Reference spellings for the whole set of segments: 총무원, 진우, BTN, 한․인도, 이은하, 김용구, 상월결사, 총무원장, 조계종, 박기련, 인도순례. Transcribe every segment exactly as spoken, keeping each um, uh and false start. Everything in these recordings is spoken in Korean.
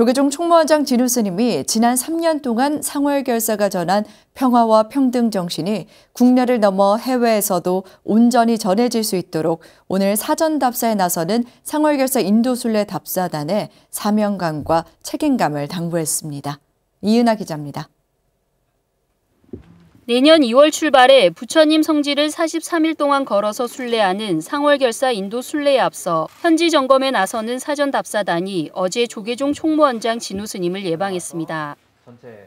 조계종 총무원장 진우 스님이 지난 삼 년 동안 상월결사가 전한 평화와 평등 정신이 국내를 넘어 해외에서도 온전히 전해질 수 있도록 오늘 사전 답사에 나서는 상월결사 인도순례 답사단에 사명감과 책임감을 당부했습니다. 이은하 기자입니다. 내년 이월 출발해 부처님 성지를 사십삼 일 동안 걸어서 순례하는 상월결사 인도 순례에 앞서 현지 점검에 나서는 사전 답사단이 어제 조계종 총무원장 진우 스님을 예방했습니다.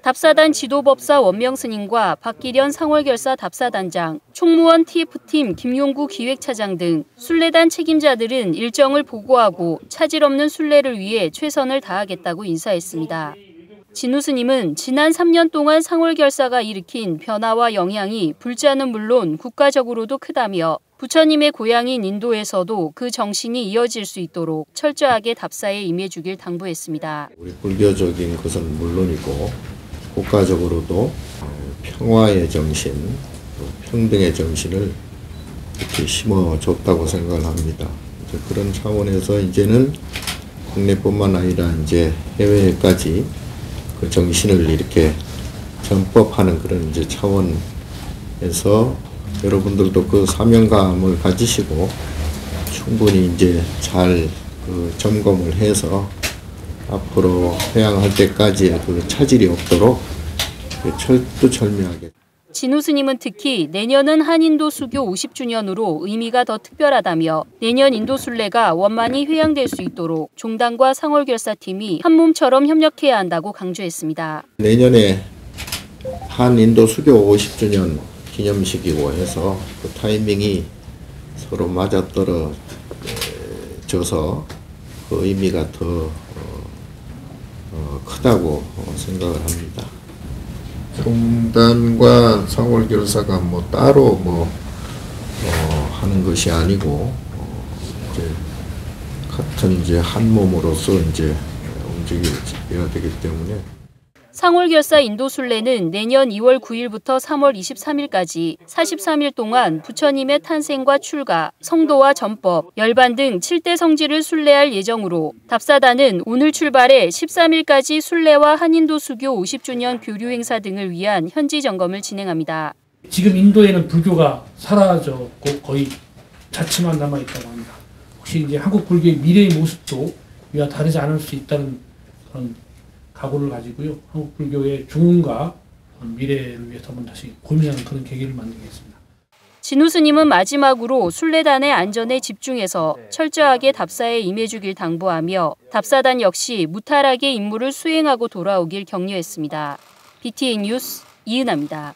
답사단 지도법사 원명 스님과 박기련 상월결사 답사단장, 총무원 티에프팀 김용구 기획차장 등 순례단 책임자들은 일정을 보고하고 차질 없는 순례를 위해 최선을 다하겠다고 인사했습니다. 진우 스님은 지난 삼 년 동안 상월결사가 일으킨 변화와 영향이 불자는 물론 국가적으로도 크다며 부처님의 고향인 인도에서도 그 정신이 이어질 수 있도록 철저하게 답사에 임해주길 당부했습니다. 우리 불교적인 것은 물론이고 국가적으로도 평화의 정신, 평등의 정신을 이렇게 심어줬다고 생각을 합니다. 이제 그런 차원에서 이제는 국내뿐만 아니라 이제 해외까지 그 정신을 이렇게 전법하는 그런 이제 차원에서 여러분들도 그 사명감을 가지시고 충분히 이제 잘 그 점검을 해서 앞으로 회양할 때까지의 그 차질이 없도록 철두철미하게. 진우 스님은 특히 내년은 한인도 수교 오십 주년으로 의미가 더 특별하다며 내년 인도 순례가 원만히 회양될 수 있도록 종단과 상월결사팀이 한몸처럼 협력해야 한다고 강조했습니다. 내년에 한인도 수교 오십 주년 기념식이고 해서 그 타이밍이 서로 맞아떨어져서 그 의미가 더 크다고 생각을 합니다. 종단과 상월결사가 뭐 따로 뭐 어 하는 것이 아니고 어 이제 같은 이제 한 몸으로서 이제 움직여야 되기 때문에. 상월결사 인도순례는 내년 이월 구일부터 삼월 이십삼일까지 사십삼 일 동안 부처님의 탄생과 출가, 성도와 전법, 열반 등 칠 대 성지를 순례할 예정으로 답사단은 오늘 출발해 십삼 일까지 순례와 한인도 수교 오십 주년 교류 행사 등을 위한 현지 점검을 진행합니다. 지금 인도에는 불교가 사라졌고 거의 자취만 남아있다고 합니다. 혹시 이제 한국 불교의 미래의 모습도 이와 다르지 않을 수 있다는 그런 각오를 가지고요. 한국 불교의 중흥과 미래를 위해서 한번 다시 고민하는 그런 계기를 만들겠습니다. 진우 스님은 마지막으로 순례단의 안전에 집중해서 철저하게 답사에 임해주길 당부하며 답사단 역시 무탈하게 임무를 수행하고 돌아오길 격려했습니다. 비티엔 뉴스 이은하입니다.